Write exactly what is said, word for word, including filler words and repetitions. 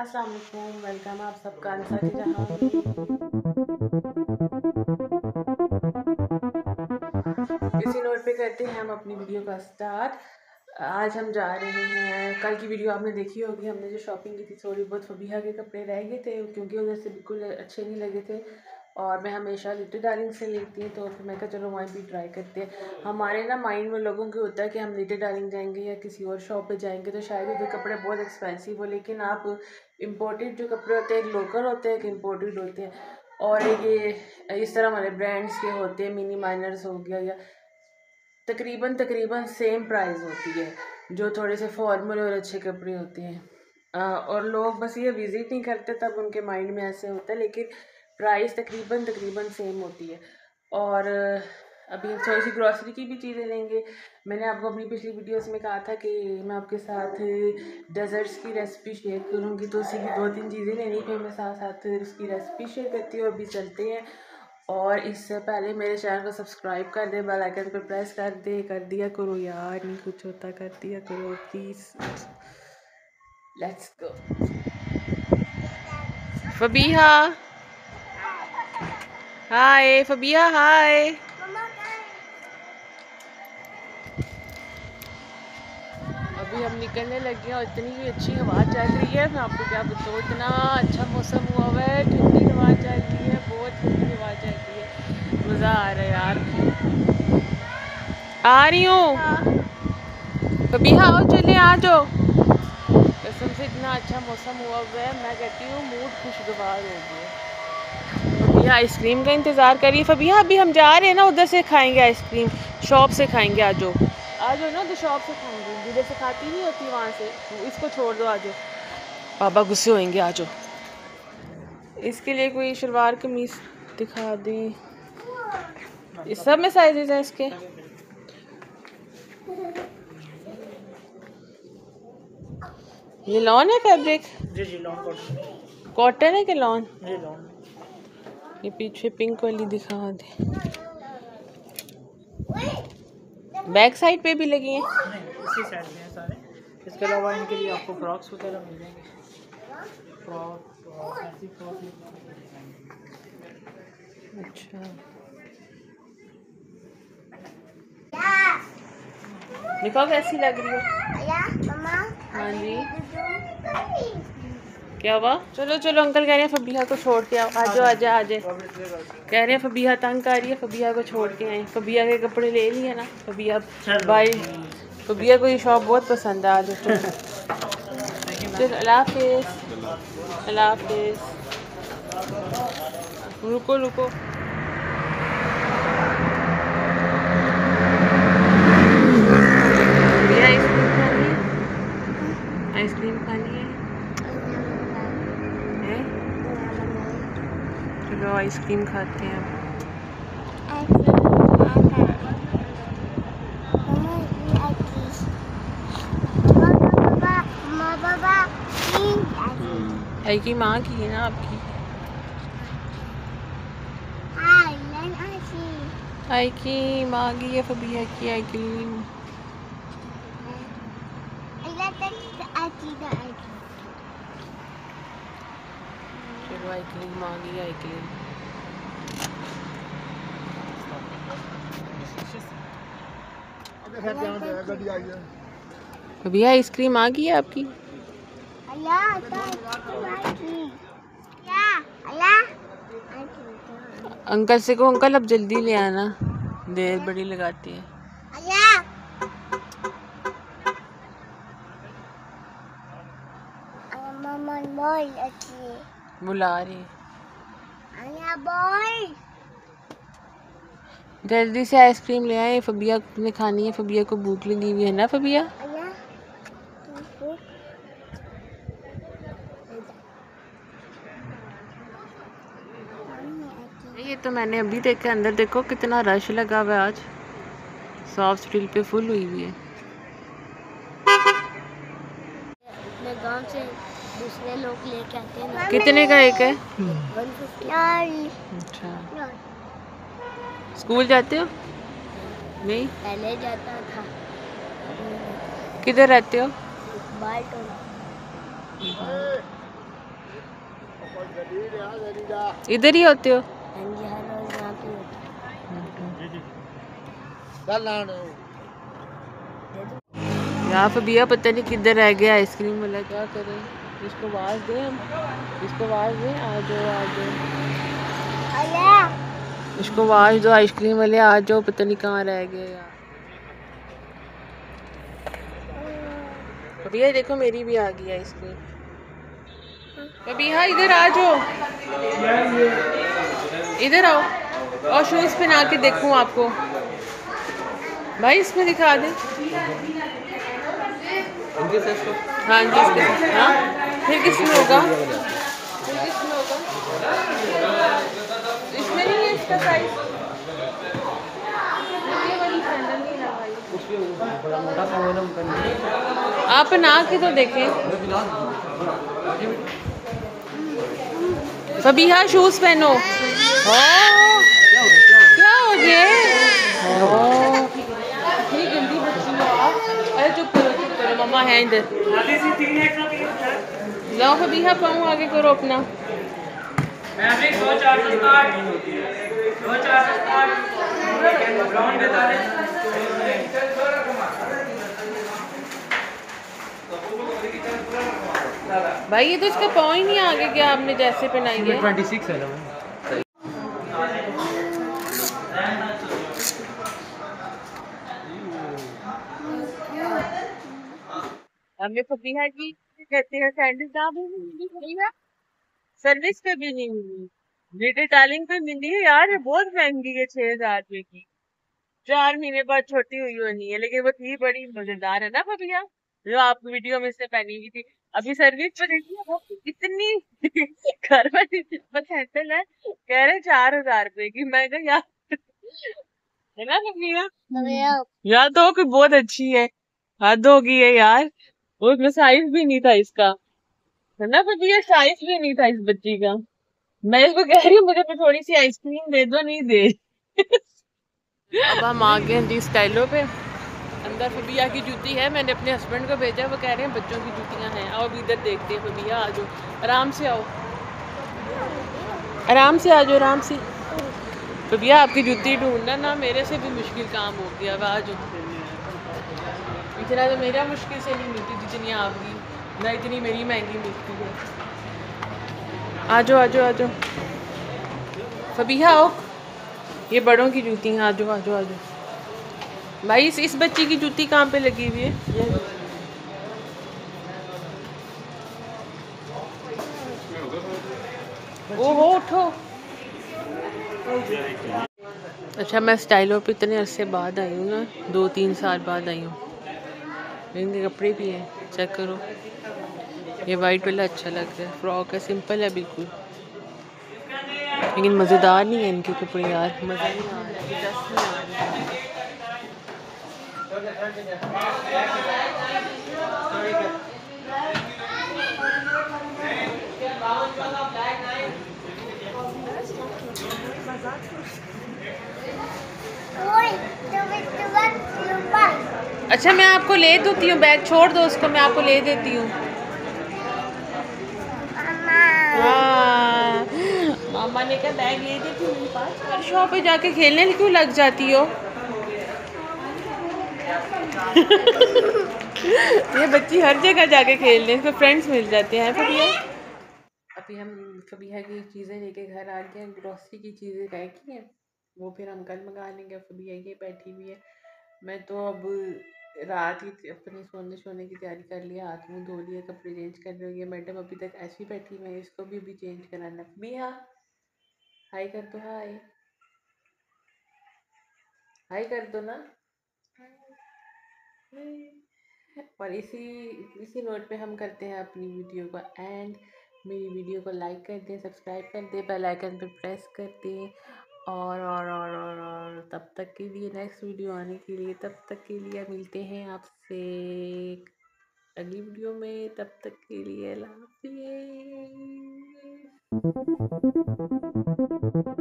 अस्सलाम वालेकुम, वेलकम आप सबका अनसा के जहां में। इसी नोट पे करते हैं हम अपनी वीडियो का स्टार्ट। आज हम जा रहे हैं, कल की वीडियो आपने देखी होगी, हमने जो शॉपिंग की थी थोड़ी बहुत फबीहा के कपड़े रह गए थे क्योंकि उधर से बिल्कुल अच्छे नहीं लगे थे और मैं हमेशा लिटिल डार्लिंग से लेती हूँ, तो फिर मैं कहा चलो वहीं भी ट्राई करते हैं। हमारे ना माइंड में लोगों के होता है कि हम लिटिल डार्लिंग जाएंगे या किसी और शॉप पे जाएंगे तो शायद उधर कपड़े बहुत एक्सपेंसिव हो, लेकिन आप इंपोर्टेड जो कपड़े होते हैं, एक लोकल होते हैं एक इम्पोर्टेड होते हैं, और ये इस तरह हमारे ब्रांड्स के होते हैं, मिनी माइनर्स हो गया, या तकरीबन तकरीबन सेम प्राइस होती है जो थोड़े से फॉर्मल और अच्छे कपड़े होते हैं, और लोग बस ये विजिट नहीं करते तब उनके माइंड में ऐसे होता है, लेकिन प्राइस तकरीबन तकरीबन सेम होती है। और अभी हम थोड़ी सी ग्रॉसरी की भी चीज़ें लेंगे। मैंने आपको अपनी पिछली वीडियोस में कहा था कि मैं आपके साथ डेजर्ट्स की रेसिपी शेयर करूँगी, तो उसी की दो तीन चीज़ें लेनी फिर मैं साथ साथ उसकी रेसिपी शेयर करती हूँ। अभी चलते हैं, और इससे पहले मेरे चैनल को सब्सक्राइब कर दे, बेल आइकन पर प्रेस कर दे, कर दिया करो यार, नहीं कुछ होता कर दिया करो please. Let's go Fabiha. Hi Fabiha, hi. अभी हम निकलने लगे हैं और इतनी ही अच्छी हवा चल रही है, मैं आपको क्या बताऊँ, इतना अच्छा मौसम हुआ हुआ है, ठंडी हवा चल रही है, बहुत ठंडी हवा चल रही है, मज़ा आ रहा है यार। आ रही हूँ फबिया, आओ चले आ जाओ। कसम से इतना अच्छा मौसम हुआ हुआ है, मैं कहती हूँ मूड खुशगवार हो गया। आइसक्रीम का इंतज़ार करिए फबिया, अभी हम जा रहे हैं ना, उधर से खाएंगे आइसक्रीम, शॉप से खाएंगे। आज जाओ आज जाओ ना, उधर शॉप से खाएंगे, जिधर से खाती नहीं होती वहाँ से, इसको छोड़ दो। आज जाओ, बाबा गुस्से होंगे। आज जाओ, इसके लिए कोई शलवार कमीज दिखा दें। इस सब में साइजेज हैं इसके। ये लॉन है फैब्रिक, कॉटन है कि लॉन? ये पीछे पिंक वाली दिखा दे। बैक साइड पे भी लगी हैं, इसी साइड पे हैं सारे। इसके अलावा इनके लिए आपको क्रॉक्स वगैरह मिल जाएंगे। अच्छा देखो कैसी लग रही है। हाँ जी, क्या हुआ? चलो चलो, अंकल कह रहे हैं फबिया को छोड़ के आओ। आजो आजा आजे, कह रहे हैं फबिया तंग कर रही है, फबिया को छोड़ के आए। फबिया के कपड़े ले लिए ना, फबिया भाई, फबिया को ये शॉप बहुत पसंद है। आज चलो, अल्लाह हाफिज़, अल्लाह हाफिज़। रुको रुको, आइसक्रीम खानी है, आइसक्रीम खानी है। चलो आइसक्रीम खाते हैं। आई की माँ की है ना आपकी? आई की माँ की है फबिया की। आई की आई क्रीम मांगी, आई क्रीम। भैया आइसक्रीम आ गई है आपकी? अंकल से कहो, अंकल अब जल्दी ले आना, देर बड़ी लगाती है। बुला रही, जल्दी से आइसक्रीम ले आए, फबिया ने खानी है, फबिया को भूख लगी हुई है ना। फबिया ये तो मैंने अभी देखा, अंदर देखो कितना रश लगा हुआ है, आज सॉफ्ट स्टील पे फुल हुई हुई है। मैं गांव से दूसरे लोग लेके आते हैं। कितने का एक है? अच्छा, स्कूल जाते हो? नहीं, पहले जाता था। किधर रहते हो? इधर ही होते हो? यहाँ पे भैया पता नहीं किधर रह गया आइसक्रीम वाला, क्या करें? इसको आवाज दें हम, इसको आवाज दें, आ जाओ आ जाओ, इसको आवाज दो आइसक्रीम वाले आ जाओ, पता नहीं कहाँ रह गए यार। भैया देखो मेरी भी आ गई आइसक्रीम। भैया इधर आ जाओ, इधर आओ और शूज पहना के देखूँ आपको। भाई इसमें दिखा दें। हाँ जी, हाँ फिर किसमें होगा? किसमें होगा? इसमें नहीं है इसका साइज। आप ना के तो देखें। फबीहा शूज पहनो। क्या हो गया? अरे चुप करो चुप करो, मम्मा है इधर। जाओ फबीहा पाऊँ आगे करो अपना। भाई ये तो इसका पाँव ही नहीं आगे, क्या आपने जैसे पहनाई है? छब्बीस है ना। हमें फबीहा की कहते हैं सैंडल कहाँ भी मिली है, सर्विस पे भी नहीं मिली, लिटिल डार्लिंग पे मिली है यार, बहुत महंगी है, छह हजार रुपए की। चार महीने बाद छोटी हुई होनी है, लेकिन वो थी बड़ी मजेदार है ना फबीहा, जो आप वीडियो में से पहनी हुई थी। अभी सर्विस पर देखिए वो इतनी घर में सैंडल है, कह रहे चार हजार रुपए की। मैं कहा यार है ना फबीहा, यार तो कोई बहुत अच्छी है, हद हो गई है यार। उसमें साइज भी नहीं था इसका, है ना फबीहा, साइज भी नहीं था इस बच्ची का। मैं इसको कह रही हूँ मुझे तो थोड़ी सी आइसक्रीम दे दो, नहीं दे। अब हम आ गए जी स्टाइलों पे। अंदर फबीहा की जूती है, मैंने अपने हस्बैंड को भेजा, वो कह रहे हैं बच्चों की जूतियाँ हैं। और इधर देखते हैं फबीहा, आ जाओ आराम से, आओ आराम से, आ जाओ आराम से। फबीहा आपकी जूती ढूंढना ना मेरे से भी मुश्किल काम हो गया। अब आ जाओ, इतना तो मेरा मुश्किल से नहीं मिलती जितनी आपकी, ना इतनी मेरी महंगी मिलती है। आ जाओ आ जाओ आ जाओ फबीहा आओ, ये बड़ों की जूती हैं, आ जाओ आ जाओ आ जाओ। भाई इस इस बच्ची की जूती कहाँ पे लगी हुई है? ओहो उठो। अच्छा मैं स्टाइलों पे इतने अरसे बाद आई हूँ ना, दो तीन साल बाद आई हूँ। इनके कपड़े भी हैं, चेक करो, ये वाइट वाला अच्छा लग रहा है, फ्रॉक है, सिंपल है बिल्कुल, लेकिन मज़ेदार नहीं है इनके कपड़े यार, मज़ा नहीं आ रहा। अच्छा मैं आपको ले देती हूँ, बैग छोड़ दो उसको, मैं आपको ले देती हूँ। मामा ने कहा बैग ले देती हूँ, मेरे पास परसों पे जाके खेलने क्यों लग जाती हो? ये बच्ची हर जगह जाके खेलने, इसको फ्रेंड्स मिल जाते हैं। फिर ये अभी हम फबीहा की चीज़ें लेके घर आ गए, ग्रॉसरी की चीज़ें रह गई हैं, वो फिर हम कल मंगा लेंगे। फबीहा ये बैठी हुई है, मैं तो अब रात ही अपने सोने सोने की तैयारी कर लिया, हाथ मुँह धो लिया, कपड़े चेंज कर रही है। मैडम अभी तक ऐसी बैठी हुई है, इसको भी अभी चेंज कराना। फबीहा हाय कर दो, हाय हाय कर दो ना। और इसी इसी नोट पे हम करते हैं अपनी वीडियो को एंड। मेरी वीडियो को लाइक कर दें, सब्सक्राइब कर दें, बेल आइकन पे प्रेस कर दें, और और और और और तब तक के लिए नेक्स्ट वीडियो आने के लिए, तब तक के लिए मिलते हैं आपसे अगली वीडियो में। तब तक के लिए अल्लाह हाफ़िज़।